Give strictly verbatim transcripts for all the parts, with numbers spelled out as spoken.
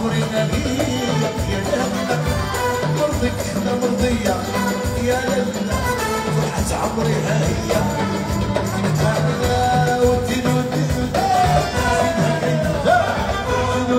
عمري نبيلك يا لله مرضك احنا مرضية يا لله فرحة عمري هيا نتهنى وتنو تنو تنو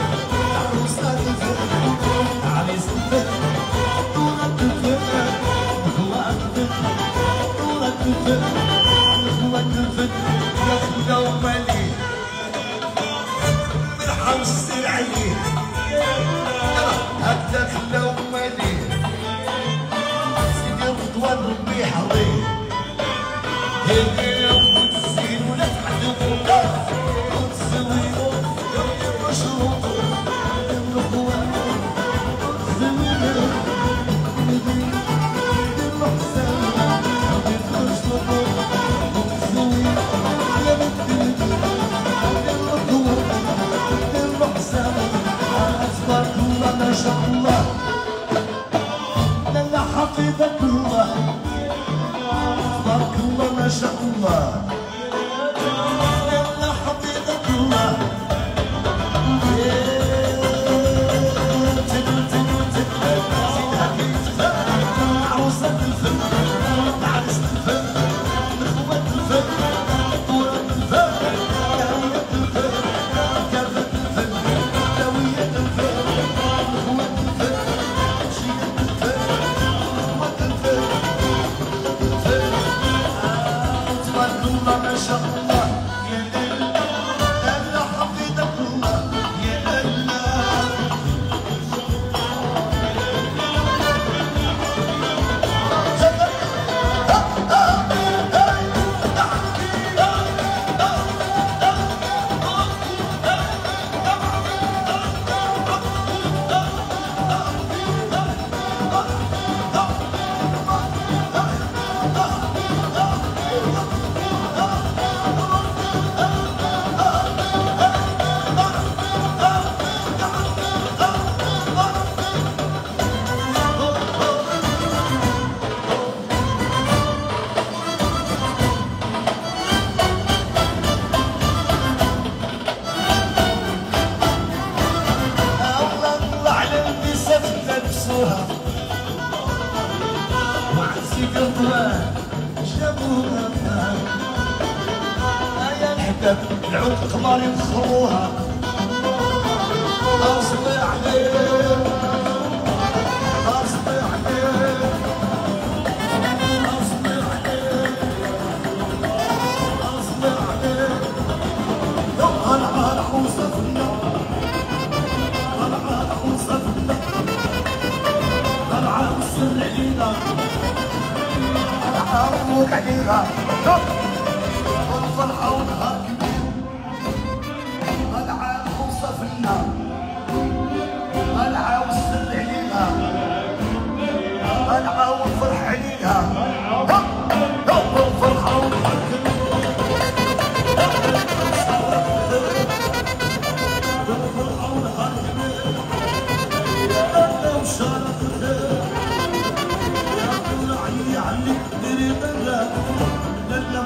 تنفر علي زنفر طورة تنفر نخوة تنفر طورة تنفر نخوة تنفر يا خدا ومالي مرحبا السير عليه هكذا خدا ومالي سيدي رضوان ربي يحظيه هيدي وتسين ولا تحدث ما شاء الله لالا حفظك الله تبارك الله ما شاء الله لالا حفظك الله تنو تنو تنو عروسة الفن عرس الفن نخوة الفن طورة الفن داوية الفن كافة الفن داوية الفن العود القماري نخروها دار صبي عليك دار صبي عليك دار صبي عليك دار صبي عليك ضوءها العرح وصفنا العرح وصفنا العرح وصل علينا العرح موت عليها والفرحة ونهار كبير طالعة والسر عليها طالعة والفرح عليها طالعة والفرحة والفرح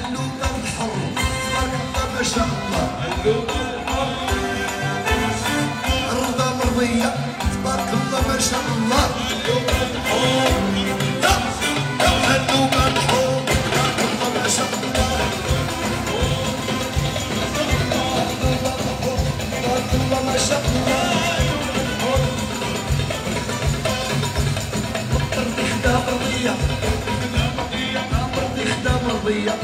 قلوب الحر مرقى مشقة قلوب الحر رضا مرضية تبارك الله ما شاء الله قلوب الحر قلوب الحر تبارك الله ما شاء الله تبارك الله ما شاء الله مرضي خدا مرضية مرضي خدا مرضية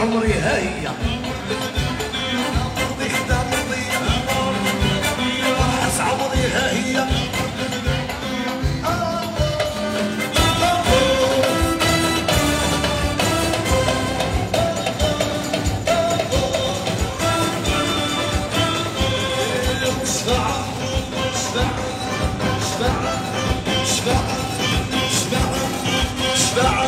عمري هيا مرضي خدا مرضية أحس عمري هيا شفع شفع شفع شفع شفع شفع شفع.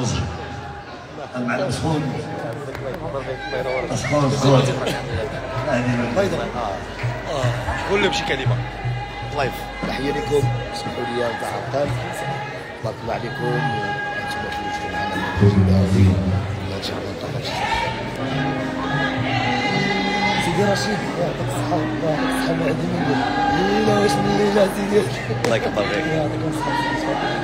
مصر المعلم سخون سخون سخون قول لهم شي كلمه لايف. تحيه لكم، اسمحوا لي نتاع عبقال، بارك الله عليكم انتم في المجتمع العربي. ان شاء الله نتفرج سيدي رشيد يعطيك الصحه ويعطيك الصحه المعدنيه. الليله واش من الليله سيدي، الله يكبر عليك، يعطيكم الصحه.